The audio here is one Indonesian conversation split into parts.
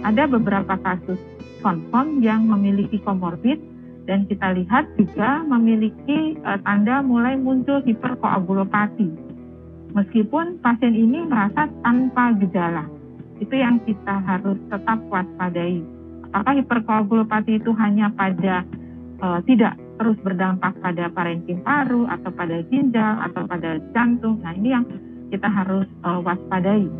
Ada beberapa kasus confirm yang memiliki komorbid dan kita lihat juga memiliki tanda mulai muncul hiperkoagulopati. Meskipun pasien ini merasa tanpa gejala, itu yang kita harus tetap waspadai. Apakah hiperkoagulopati itu hanya pada tidak terus berdampak pada parenkim paru atau pada ginjal atau pada jantung? Nah, ini yang kita harus waspadai.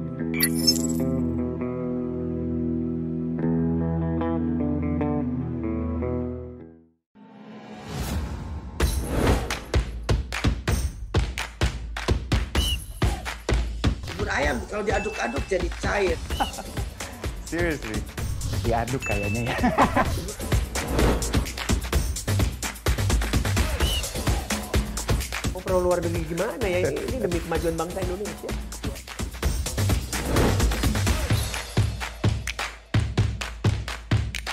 Ayam kalau diaduk-aduk jadi cair. Seriously, diaduk kayaknya ya. Oh, perlu luar negeri gimana ya ini demi kemajuan bangsa Indonesia.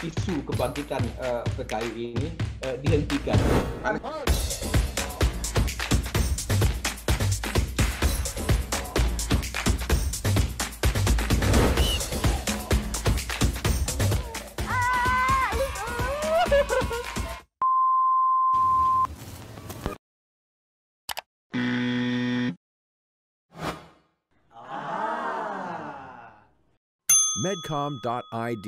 Isu kebangkitan PKI ini dihentikan. Medcom.id,